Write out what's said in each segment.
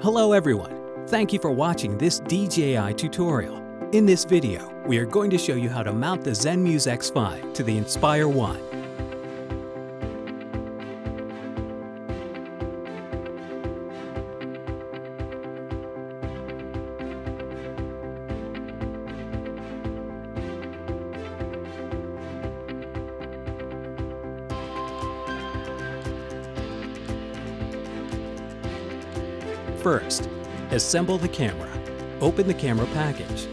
Hello everyone, thank you for watching this DJI tutorial. In this video, we are going to show you how to mount the Zenmuse X5 to the Inspire 1. First, assemble the camera. Open the camera package.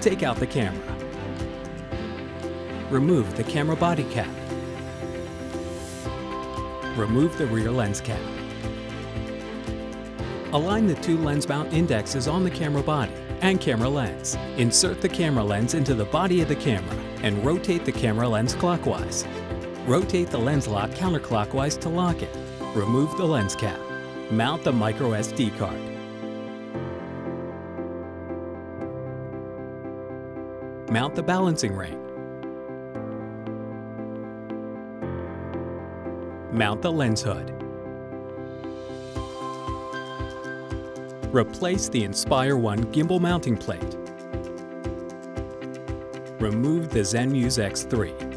Take out the camera. Remove the camera body cap. Remove the rear lens cap. Align the two lens mount indexes on the camera body and camera lens. Insert the camera lens into the body of the camera and rotate the camera lens clockwise. Rotate the lens lock counterclockwise to lock it. Remove the lens cap. Mount the microSD card. Mount the balancing ring. Mount the lens hood. Replace the Inspire 1 gimbal mounting plate. Remove the Zenmuse X3.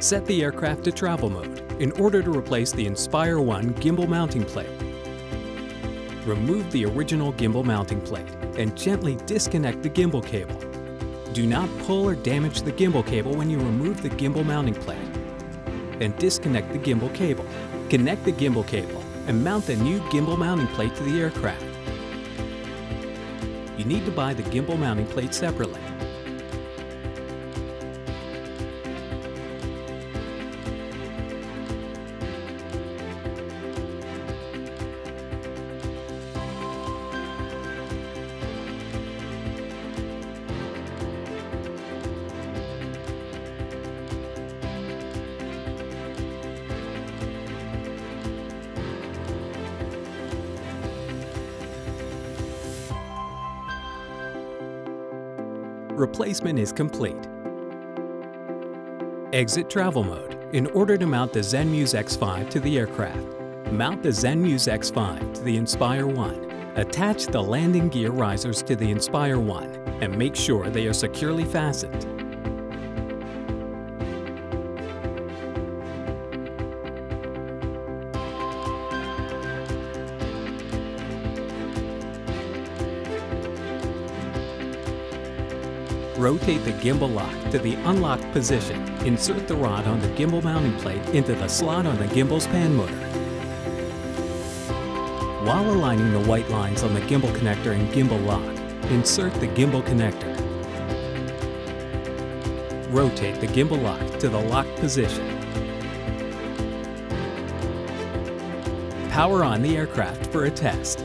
Set the aircraft to travel mode in order to replace the Inspire 1 gimbal mounting plate. Remove the original gimbal mounting plate and gently disconnect the gimbal cable. Do not pull or damage the gimbal cable when you remove the gimbal mounting plate. And disconnect the gimbal cable. Connect the gimbal cable and mount the new gimbal mounting plate to the aircraft. You need to buy the gimbal mounting plate separately. Replacement is complete. Exit travel mode in order to mount the Zenmuse X5 to the aircraft. Mount the Zenmuse X5 to the Inspire 1. Attach the landing gear risers to the Inspire 1 and make sure they are securely fastened. Rotate the gimbal lock to the unlocked position. Insert the rod on the gimbal mounting plate into the slot on the gimbal's pan motor. While aligning the white lines on the gimbal connector and gimbal lock, insert the gimbal connector. Rotate the gimbal lock to the locked position. Power on the aircraft for a test.